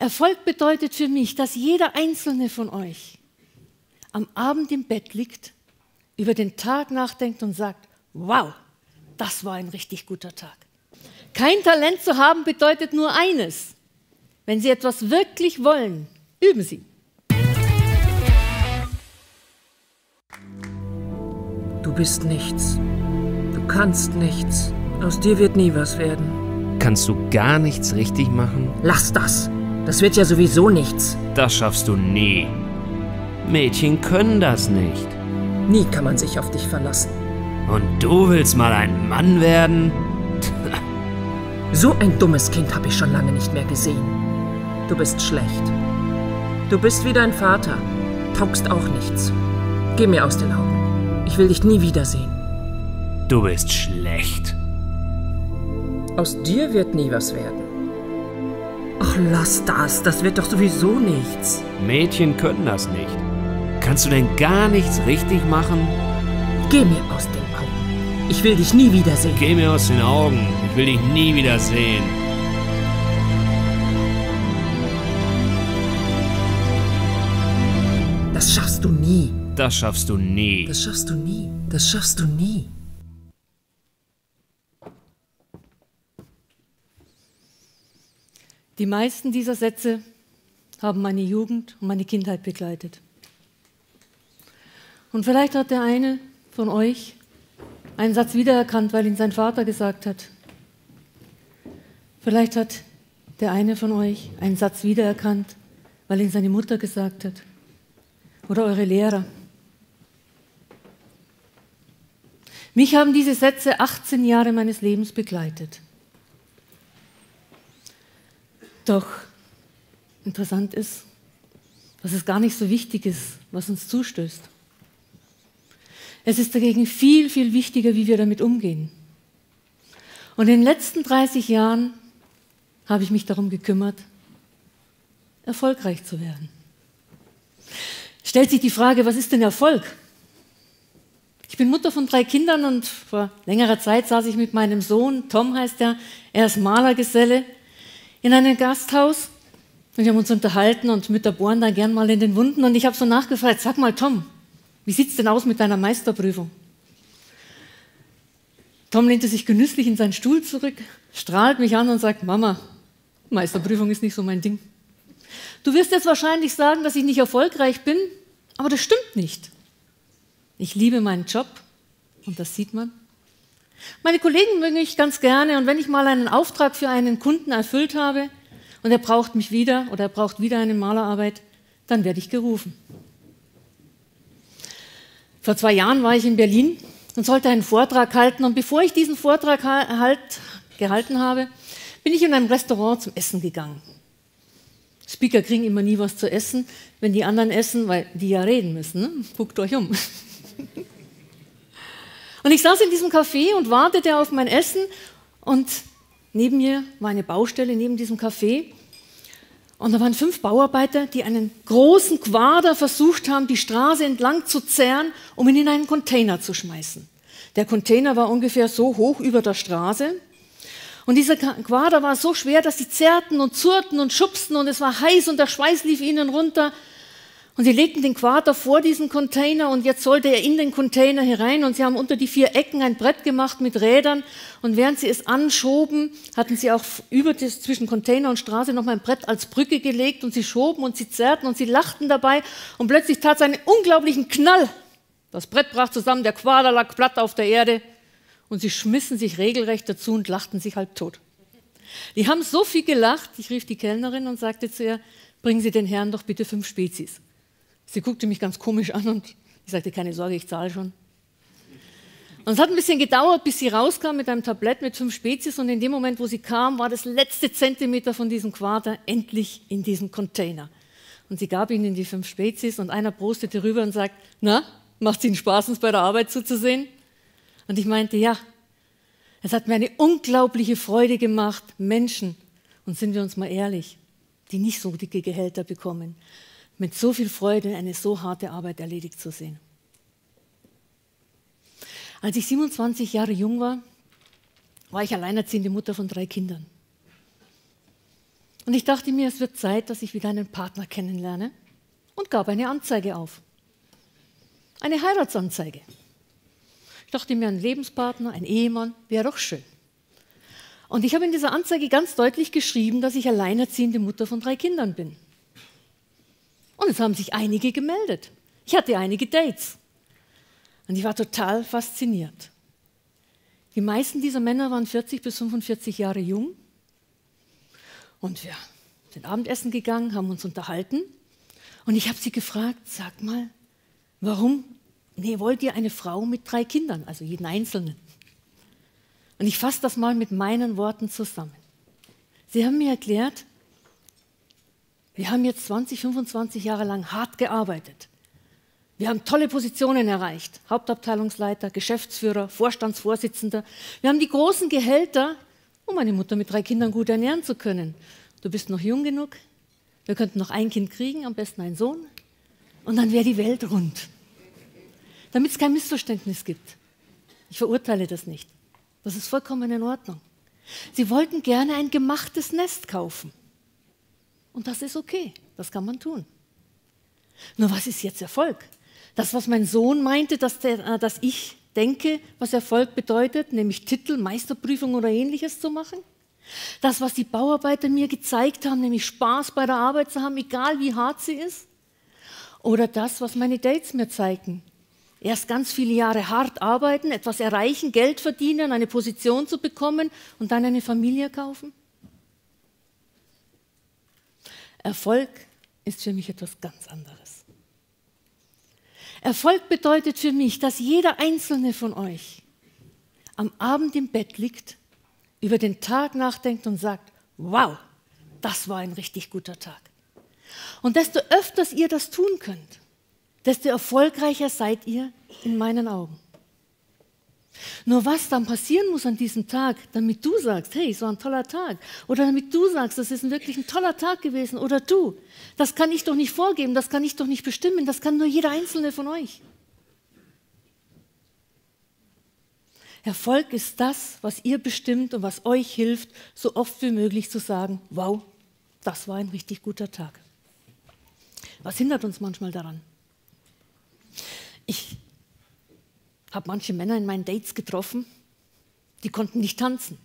Erfolg bedeutet für mich, dass jeder Einzelne von euch am Abend im Bett liegt, über den Tag nachdenkt und sagt, wow, das war ein richtig guter Tag. Kein Talent zu haben bedeutet nur eines. Wenn Sie etwas wirklich wollen, üben Sie. Du bist nichts. Du kannst nichts. Aus dir wird nie was werden. Kannst du gar nichts richtig machen? Lass das. Das wird ja sowieso nichts. Das schaffst du nie. Mädchen können das nicht. Nie kann man sich auf dich verlassen. Und du willst mal ein Mann werden? So ein dummes Kind habe ich schon lange nicht mehr gesehen. Du bist schlecht. Du bist wie dein Vater. Taugst auch nichts. Geh mir aus den Augen. Ich will dich nie wiedersehen. Du bist schlecht. Aus dir wird nie was werden. Ach, lass das. Das wird doch sowieso nichts. Mädchen können das nicht. Kannst du denn gar nichts richtig machen? Geh mir aus den Augen. Ich will dich nie wiedersehen. Geh mir aus den Augen. Ich will dich nie wiedersehen. Das schaffst du nie. Das schaffst du nie. Das schaffst du nie. Das schaffst du nie. Die meisten dieser Sätze haben meine Jugend und meine Kindheit begleitet. Und vielleicht hat der eine von euch einen Satz wiedererkannt, weil ihn sein Vater gesagt hat. Vielleicht hat der eine von euch einen Satz wiedererkannt, weil ihn seine Mutter gesagt hat. Oder eure Lehrer. Mich haben diese Sätze 18 Jahre meines Lebens begleitet. Doch interessant ist, dass es gar nicht so wichtig ist, was uns zustößt. Es ist dagegen viel, viel wichtiger, wie wir damit umgehen. Und in den letzten 30 Jahren habe ich mich darum gekümmert, erfolgreich zu werden. Stellt sich die Frage, was ist denn Erfolg? Ich bin Mutter von 3 Kindern und vor längerer Zeit saß ich mit meinem Sohn, Tom heißt er ist Malergeselle, in einem Gasthaus. Und wir haben uns unterhalten und Mütter bohren da gern mal in den Wunden. Und ich habe so nachgefragt, sag mal Tom, wie sieht es denn aus mit deiner Meisterprüfung? Tom lehnte sich genüsslich in seinen Stuhl zurück, strahlt mich an und sagt, Mama, Meisterprüfung ist nicht so mein Ding. Du wirst jetzt wahrscheinlich sagen, dass ich nicht erfolgreich bin, aber das stimmt nicht. Ich liebe meinen Job und das sieht man. Meine Kollegen mögen mich ganz gerne und wenn ich mal einen Auftrag für einen Kunden erfüllt habe und er braucht mich wieder oder er braucht wieder eine Malerarbeit, dann werde ich gerufen. Vor 2 Jahren war ich in Berlin und sollte einen Vortrag halten. Und bevor ich diesen Vortrag gehalten habe, bin ich in einem Restaurant zum Essen gegangen. Speaker kriegen immer nie was zu essen, wenn die anderen essen, weil die ja reden müssen. Ne? Guckt euch um. Und ich saß in diesem Café und wartete auf mein Essen. Und neben mir war eine Baustelle, neben diesem Café. Und da waren 5 Bauarbeiter, die einen großen Quader versucht haben, die Straße entlang zu zerren, um ihn in einen Container zu schmeißen. Der Container war ungefähr so hoch über der Straße. Und dieser Quader war so schwer, dass sie zerrten und zurrten und schubsten und es war heiß und der Schweiß lief ihnen runter. Und sie legten den Quader vor diesen Container und jetzt sollte er in den Container herein. Und sie haben unter die 4 Ecken ein Brett gemacht mit Rädern. Und während sie es anschoben, hatten sie auch zwischen Container und Straße nochmal ein Brett als Brücke gelegt. Und sie schoben und sie zerrten und sie lachten dabei. Und plötzlich tat es einen unglaublichen Knall. Das Brett brach zusammen, der Quader lag platt auf der Erde. Und sie schmissen sich regelrecht dazu und lachten sich halb tot. Die haben so viel gelacht, ich rief die Kellnerin und sagte zu ihr, bringen Sie den Herrn doch bitte 5 Spezies. Sie guckte mich ganz komisch an und ich sagte, keine Sorge, ich zahle schon. Und es hat ein bisschen gedauert, bis sie rauskam mit einem Tablett mit 5 Spezies und in dem Moment, wo sie kam, war das letzte Zentimeter von diesem Quader endlich in diesem Container. Und sie gab ihnen die 5 Spezies und einer prostete rüber und sagt, na, macht es Ihnen Spaß, uns bei der Arbeit zuzusehen? Und ich meinte, ja, es hat mir eine unglaubliche Freude gemacht, Menschen, und sind wir uns mal ehrlich, die nicht so dicke Gehälter bekommen, mit so viel Freude eine so harte Arbeit erledigt zu sehen. Als ich 27 Jahre jung war, war ich alleinerziehende Mutter von 3 Kindern. Und ich dachte mir, es wird Zeit, dass ich wieder einen Partner kennenlerne und gab eine Anzeige auf. Eine Heiratsanzeige. Ich dachte mir, ein Lebenspartner, ein Ehemann, wäre doch schön. Und ich habe in dieser Anzeige ganz deutlich geschrieben, dass ich alleinerziehende Mutter von 3 Kindern bin. Und es haben sich einige gemeldet. Ich hatte einige Dates. Und ich war total fasziniert. Die meisten dieser Männer waren 40 bis 45 Jahre jung. Und wir sind Abendessen gegangen, haben uns unterhalten. Und ich habe sie gefragt, sag mal, wollt ihr eine Frau mit 3 Kindern, also jeden Einzelnen? Und ich fasse das mal mit meinen Worten zusammen. Sie haben mir erklärt, wir haben jetzt 20, 25 Jahre lang hart gearbeitet. Wir haben tolle Positionen erreicht. Hauptabteilungsleiter, Geschäftsführer, Vorstandsvorsitzender. Wir haben die großen Gehälter, um eine Mutter mit 3 Kindern gut ernähren zu können. Du bist noch jung genug. Wir könnten noch ein Kind kriegen, am besten einen Sohn. Und dann wäre die Welt rund. Damit es kein Missverständnis gibt. Ich verurteile das nicht. Das ist vollkommen in Ordnung. Sie wollten gerne ein gemachtes Nest kaufen. Und das ist okay, das kann man tun. Nur was ist jetzt Erfolg? Das, was mein Sohn meinte, dass ich denke, was Erfolg bedeutet, nämlich Titel, Meisterprüfung oder Ähnliches zu machen. Das, was die Bauarbeiter mir gezeigt haben, nämlich Spaß bei der Arbeit zu haben, egal wie hart sie ist. Oder das, was meine Dates mir zeigten. Erst ganz viele Jahre hart arbeiten, etwas erreichen, Geld verdienen, eine Position zu bekommen und dann eine Familie kaufen. Erfolg ist für mich etwas ganz anderes. Erfolg bedeutet für mich, dass jeder Einzelne von euch am Abend im Bett liegt, über den Tag nachdenkt und sagt, wow, das war ein richtig guter Tag. Und desto öfters ihr das tun könnt, desto erfolgreicher seid ihr in meinen Augen. Nur was dann passieren muss an diesem Tag, damit du sagst, hey, es war ein toller Tag. Oder damit du sagst, das ist wirklich ein toller Tag gewesen. Oder du, das kann ich doch nicht vorgeben, das kann ich doch nicht bestimmen, das kann nur jeder Einzelne von euch. Erfolg ist das, was ihr bestimmt und was euch hilft, so oft wie möglich zu sagen, wow, das war ein richtig guter Tag. Was hindert uns manchmal daran? Ich habe manche Männer in meinen Dates getroffen, die konnten nicht tanzen.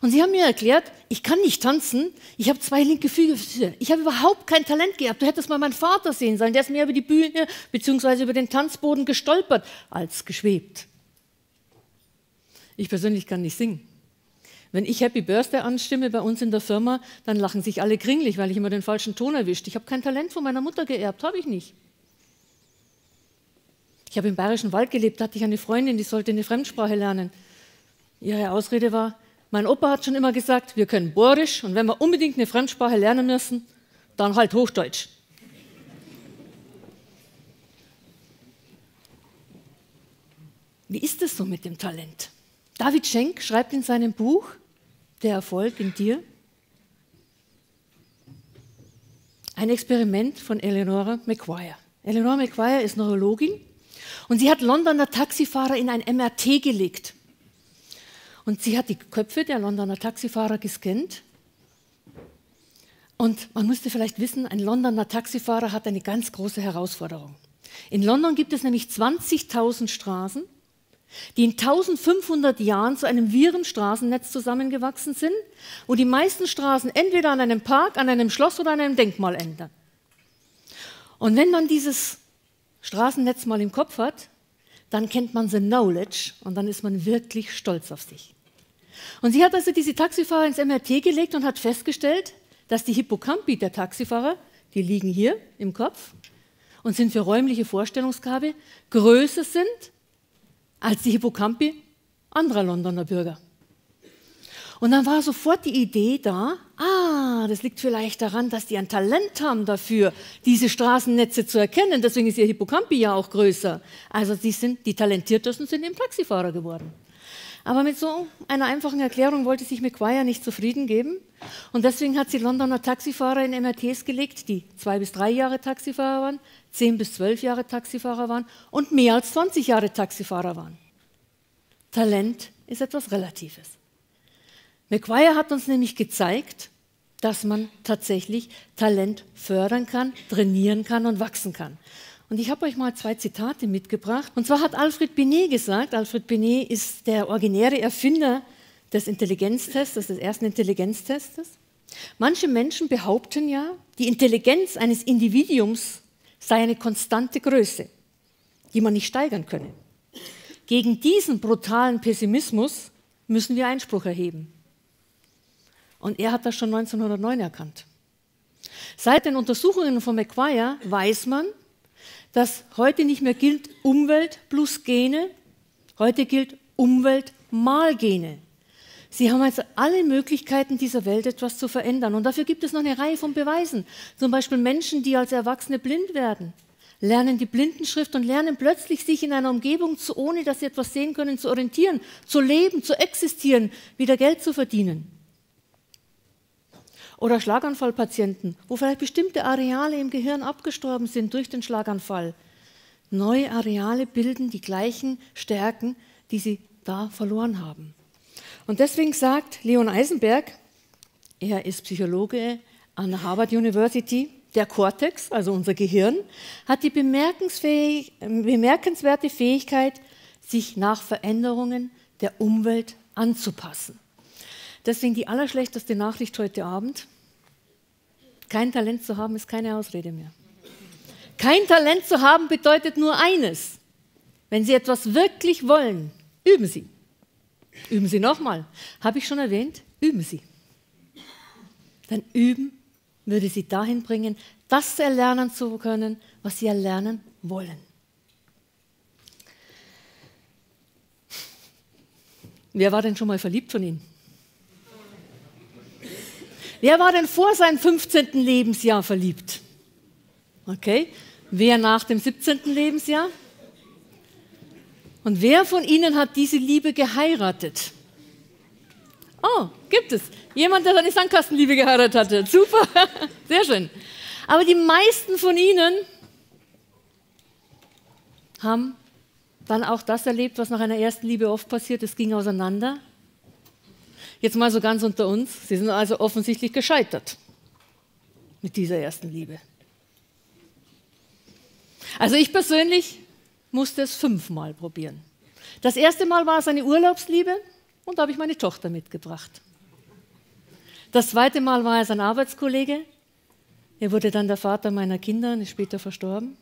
Und sie haben mir erklärt, ich kann nicht tanzen, ich habe 2 linke Füße, ich habe überhaupt kein Talent gehabt. Du hättest mal meinen Vater sehen sollen, der ist mir über die Bühne bzw. über den Tanzboden gestolpert, als geschwebt. Ich persönlich kann nicht singen. Wenn ich Happy Birthday anstimme bei uns in der Firma, dann lachen sich alle kringlich, weil ich immer den falschen Ton erwischt. Ich habe kein Talent von meiner Mutter geerbt, habe ich nicht. Ich habe im Bayerischen Wald gelebt, da hatte ich eine Freundin, die sollte eine Fremdsprache lernen. Ihre Ausrede war, mein Opa hat schon immer gesagt, wir können Borisch und wenn wir unbedingt eine Fremdsprache lernen müssen, dann halt Hochdeutsch. Wie ist es so mit dem Talent? David Schenk schreibt in seinem Buch, Der Erfolg in dir, ein Experiment von Eleanor Maguire. Eleanor Maguire ist Neurologin. Und sie hat Londoner Taxifahrer in ein MRT gelegt. Und sie hat die Köpfe der Londoner Taxifahrer gescannt. Und man müsste vielleicht wissen, ein Londoner Taxifahrer hat eine ganz große Herausforderung. In London gibt es nämlich 20.000 Straßen, die in 1500 Jahren zu einem wirren Straßennetz zusammengewachsen sind, wo die meisten Straßen entweder an einem Park, an einem Schloss oder an einem Denkmal enden. Und wenn man dieses Straßennetz mal im Kopf hat, dann kennt man the knowledge und dann ist man wirklich stolz auf sich. Und sie hat also diese Taxifahrer ins MRT gelegt und hat festgestellt, dass die Hippocampi der Taxifahrer, die liegen hier im Kopf und sind für räumliche Vorstellungsgabe, größer sind als die Hippocampi anderer Londoner Bürger. Und dann war sofort die Idee da, das liegt vielleicht daran, dass die ein Talent haben dafür, diese Straßennetze zu erkennen. Deswegen ist ihr Hippocampi ja auch größer. Also die Talentiertesten sind eben Taxifahrer geworden. Aber mit so einer einfachen Erklärung wollte sich Maguire nicht zufrieden geben. Und deswegen hat sie Londoner Taxifahrer in MRTs gelegt, die 2 bis 3 Jahre Taxifahrer waren, 10 bis 12 Jahre Taxifahrer waren und mehr als 20 Jahre Taxifahrer waren. Talent ist etwas Relatives. Maguire hat uns nämlich gezeigt, dass man tatsächlich Talent fördern kann, trainieren kann und wachsen kann. Und ich habe euch mal zwei Zitate mitgebracht. Und zwar hat Alfred Binet gesagt, Alfred Binet ist der originäre Erfinder des Intelligenztests, des ersten Intelligenztests. Manche Menschen behaupten ja, die Intelligenz eines Individuums sei eine konstante Größe, die man nicht steigern könne. Gegen diesen brutalen Pessimismus müssen wir Einspruch erheben. Und er hat das schon 1909 erkannt. Seit den Untersuchungen von Maguire weiß man, dass heute nicht mehr gilt Umwelt plus Gene, heute gilt Umwelt mal Gene. Sie haben also alle Möglichkeiten dieser Welt, etwas zu verändern. Und dafür gibt es noch eine Reihe von Beweisen. Zum Beispiel Menschen, die als Erwachsene blind werden, lernen die Blindenschrift und lernen plötzlich, sich in einer Umgebung, ohne dass sie etwas sehen können, zu orientieren, zu leben, zu existieren, wieder Geld zu verdienen. Oder Schlaganfallpatienten, wo vielleicht bestimmte Areale im Gehirn abgestorben sind durch den Schlaganfall. Neue Areale bilden die gleichen Stärken, die sie da verloren haben. Und deswegen sagt Leon Eisenberg, er ist Psychologe an der Harvard University, der Kortex, also unser Gehirn, hat die bemerkenswerte Fähigkeit, sich nach Veränderungen der Umwelt anzupassen. Deswegen die allerschlechteste Nachricht heute Abend. Kein Talent zu haben, ist keine Ausrede mehr. Kein Talent zu haben bedeutet nur eines. Wenn Sie etwas wirklich wollen, üben Sie. Üben Sie nochmal. Habe ich schon erwähnt? Üben Sie. Denn Üben würde Sie dahin bringen, das erlernen zu können, was Sie erlernen wollen. Wer war denn schon mal verliebt von Ihnen? Wer war denn vor seinem 15. Lebensjahr verliebt? Okay. Wer nach dem 17. Lebensjahr? Und wer von Ihnen hat diese Liebe geheiratet? Oh, gibt es. Jemand, der seine Sandkastenliebe geheiratet hatte. Super, sehr schön. Aber die meisten von Ihnen haben dann auch das erlebt, was nach einer ersten Liebe oft passiert. Es ging auseinander. Jetzt mal so ganz unter uns, Sie sind also offensichtlich gescheitert mit dieser ersten Liebe. Also ich persönlich musste es 5-mal probieren. Das erste Mal war es eine Urlaubsliebe und da habe ich meine Tochter mitgebracht. Das zweite Mal war es ein Arbeitskollege, er wurde dann der Vater meiner Kinder und ist später verstorben.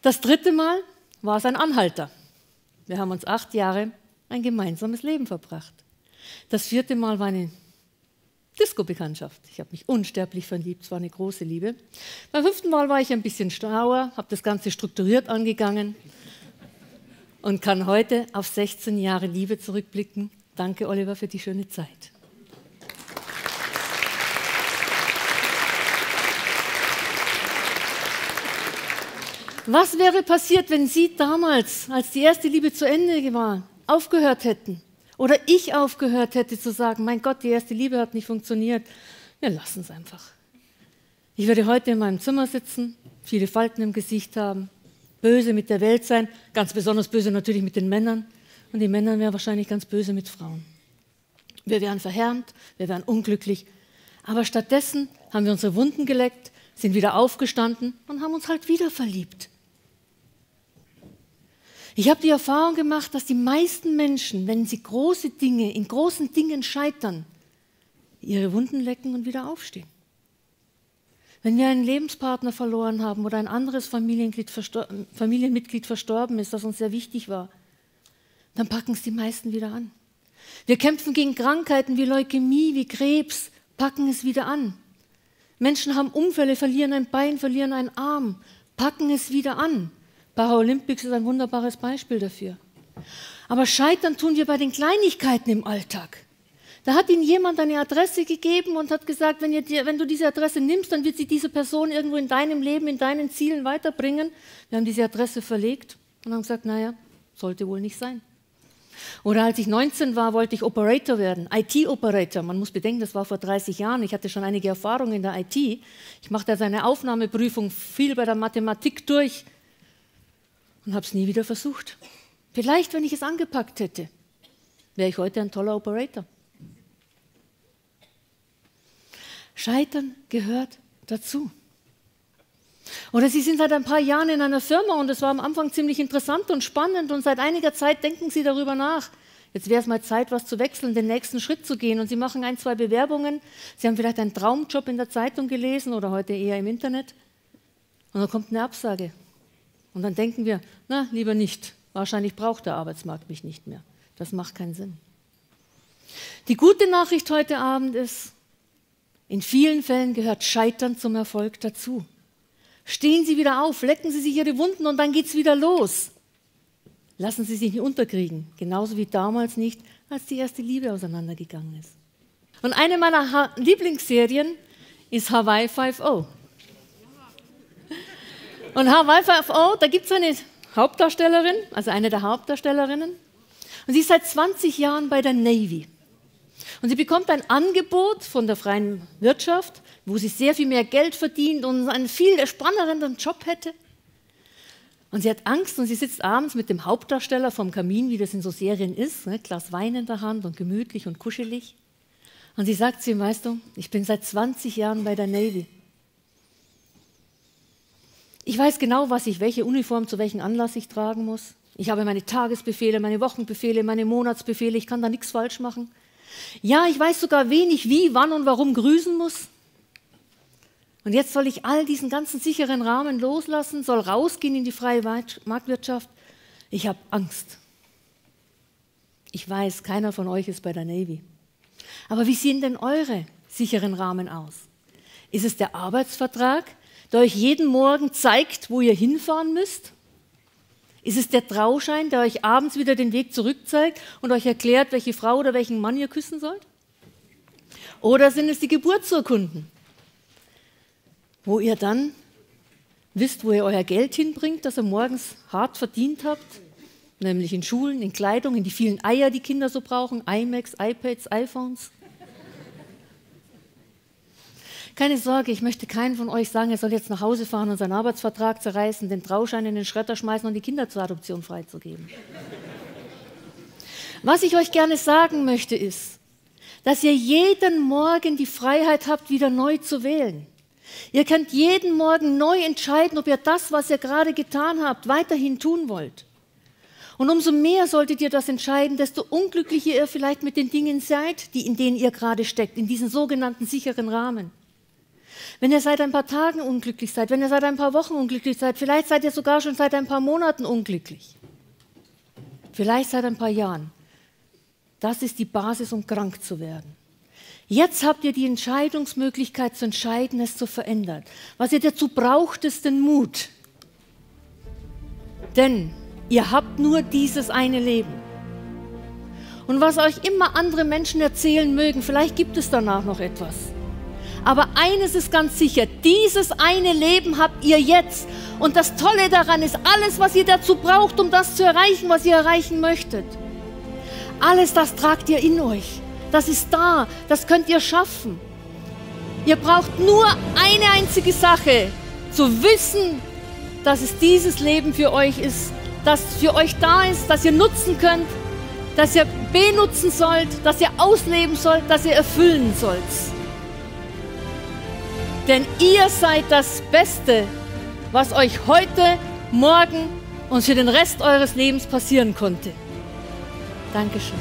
Das dritte Mal war es ein Anhalter. Wir haben uns 8 Jahre ein gemeinsames Leben verbracht. Das vierte Mal war eine Disco-Bekanntschaft. Ich habe mich unsterblich verliebt, es war eine große Liebe. Beim 5. Mal war ich ein bisschen schlauer, habe das Ganze strukturiert angegangen und kann heute auf 16 Jahre Liebe zurückblicken. Danke, Oliver, für die schöne Zeit. Was wäre passiert, wenn Sie damals, als die erste Liebe zu Ende war, aufgehört hätten? Oder ich aufgehört hätte zu sagen, mein Gott, die erste Liebe hat nicht funktioniert. Wir lassen es einfach. Ich würde heute in meinem Zimmer sitzen, viele Falten im Gesicht haben, böse mit der Welt sein, ganz besonders böse natürlich mit den Männern. Und die Männer wären wahrscheinlich ganz böse mit Frauen. Wir wären verhärmt, wir wären unglücklich. Aber stattdessen haben wir unsere Wunden geleckt, sind wieder aufgestanden und haben uns halt wieder verliebt. Ich habe die Erfahrung gemacht, dass die meisten Menschen, wenn sie in großen Dingen scheitern, ihre Wunden lecken und wieder aufstehen. Wenn wir einen Lebenspartner verloren haben oder ein anderes Familienmitglied verstorben ist, das uns sehr wichtig war, dann packen es die meisten wieder an. Wir kämpfen gegen Krankheiten wie Leukämie, wie Krebs, packen es wieder an. Menschen haben Unfälle, verlieren ein Bein, verlieren einen Arm, packen es wieder an. Paralympics ist ein wunderbares Beispiel dafür. Aber scheitern tun wir bei den Kleinigkeiten im Alltag. Da hat Ihnen jemand eine Adresse gegeben und hat gesagt, wenn du diese Adresse nimmst, dann wird sie diese Person irgendwo in deinem Leben, in deinen Zielen weiterbringen. Wir haben diese Adresse verlegt und haben gesagt, naja, sollte wohl nicht sein. Oder als ich 19 war, wollte ich Operator werden, IT-Operator. Man muss bedenken, das war vor 30 Jahren. Ich hatte schon einige Erfahrungen in der IT. Ich machte also eine Aufnahmeprüfung, viel bei der Mathematik durch. Und habe es nie wieder versucht. Vielleicht, wenn ich es angepackt hätte, wäre ich heute ein toller Operator. Scheitern gehört dazu. Oder Sie sind seit ein paar Jahren in einer Firma und es war am Anfang ziemlich interessant und spannend und seit einiger Zeit denken Sie darüber nach. Jetzt wäre es mal Zeit, was zu wechseln, den nächsten Schritt zu gehen. Und Sie machen 1, 2 Bewerbungen. Sie haben vielleicht einen Traumjob in der Zeitung gelesen oder heute eher im Internet. Und dann kommt eine Absage. Und dann denken wir, na, lieber nicht. Wahrscheinlich braucht der Arbeitsmarkt mich nicht mehr. Das macht keinen Sinn. Die gute Nachricht heute Abend ist, in vielen Fällen gehört Scheitern zum Erfolg dazu. Stehen Sie wieder auf, lecken Sie sich Ihre Wunden und dann geht es wieder los. Lassen Sie sich nicht unterkriegen, genauso wie damals nicht, als die erste Liebe auseinandergegangen ist. Und eine meiner Lieblingsserien ist Hawaii Five-O. Und Hawaii Five-O, da gibt es eine Hauptdarstellerin, also eine der Hauptdarstellerinnen, und sie ist seit 20 Jahren bei der Navy. Und sie bekommt ein Angebot von der freien Wirtschaft, wo sie sehr viel mehr Geld verdient und einen viel spannenderen Job hätte. Und sie hat Angst und sie sitzt abends mit dem Hauptdarsteller vorm Kamin, wie das in so Serien ist, ne, Glas Wein in der Hand und gemütlich und kuschelig. Und sie sagt zu ihm, weißt du, ich bin seit 20 Jahren bei der Navy. Ich weiß genau, welche Uniform zu welchem Anlass ich tragen muss. Ich habe meine Tagesbefehle, meine Wochenbefehle, meine Monatsbefehle, ich kann da nichts falsch machen. Ja, ich weiß sogar, wen ich wie, wann und warum grüßen muss. Und jetzt soll ich all diesen ganzen sicheren Rahmen loslassen, soll rausgehen in die freie Marktwirtschaft. Ich habe Angst. Ich weiß, keiner von euch ist bei der Navy. Aber wie sehen denn eure sicheren Rahmen aus? Ist es der Arbeitsvertrag, der euch jeden Morgen zeigt, wo ihr hinfahren müsst? Ist es der Trauschein, der euch abends wieder den Weg zurück zeigt und euch erklärt, welche Frau oder welchen Mann ihr küssen sollt? Oder sind es die Geburtsurkunden, wo ihr dann wisst, wo ihr euer Geld hinbringt, das ihr morgens hart verdient habt, nämlich in Schulen, in Kleidung, in die vielen Eier, die Kinder so brauchen, iMacs, iPads, iPhones. Keine Sorge, ich möchte keinen von euch sagen, er soll jetzt nach Hause fahren und seinen Arbeitsvertrag zerreißen, den Trauschein in den Schredder schmeißen und die Kinder zur Adoption freizugeben. Was ich euch gerne sagen möchte, ist, dass ihr jeden Morgen die Freiheit habt, wieder neu zu wählen. Ihr könnt jeden Morgen neu entscheiden, ob ihr das, was ihr gerade getan habt, weiterhin tun wollt. Und umso mehr solltet ihr das entscheiden, desto unglücklicher ihr vielleicht mit den Dingen seid, die in denen ihr gerade steckt, in diesen sogenannten sicheren Rahmen. Wenn ihr seit ein paar Tagen unglücklich seid, wenn ihr seit ein paar Wochen unglücklich seid, vielleicht seid ihr sogar schon seit ein paar Monaten unglücklich. Vielleicht seit ein paar Jahren. Das ist die Basis, um krank zu werden. Jetzt habt ihr die Entscheidungsmöglichkeit zu entscheiden, es zu verändern. Was ihr dazu braucht, ist den Mut. Denn ihr habt nur dieses eine Leben. Und was euch immer andere Menschen erzählen mögen, vielleicht gibt es danach noch etwas. Aber eines ist ganz sicher, dieses eine Leben habt ihr jetzt. Und das Tolle daran ist, alles, was ihr dazu braucht, um das zu erreichen, was ihr erreichen möchtet. Alles das tragt ihr in euch. Das ist da, das könnt ihr schaffen. Ihr braucht nur eine einzige Sache, zu wissen, dass es dieses Leben für euch ist, dass für euch da ist, dass ihr nutzen könnt, dass ihr benutzen sollt, dass ihr ausleben sollt, dass ihr erfüllen sollt. Denn ihr seid das Beste, was euch heute, morgen und für den Rest eures Lebens passieren konnte. Dankeschön.